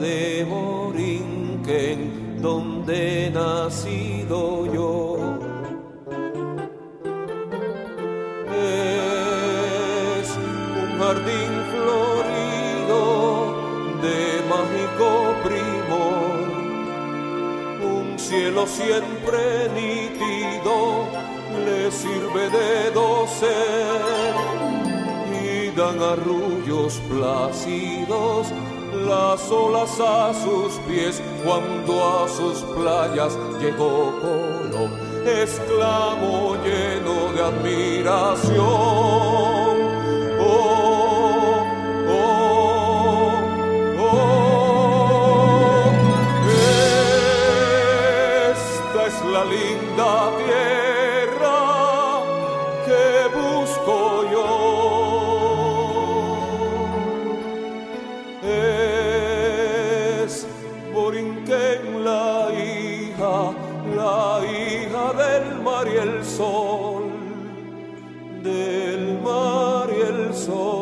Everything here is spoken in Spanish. de Borinquen, donde he nacido yo. Es un jardín florido de mágico primor, un cielo siempre nítido le sirve de dosel. Dan arrullos plácidos las olas a sus pies cuando a sus playas llegó Colón. Exclamo lleno de admiración: oh, oh, oh. Esta es la linda tierra que busco yo. Borinquen, la hija del mar y el sol, del mar y el sol.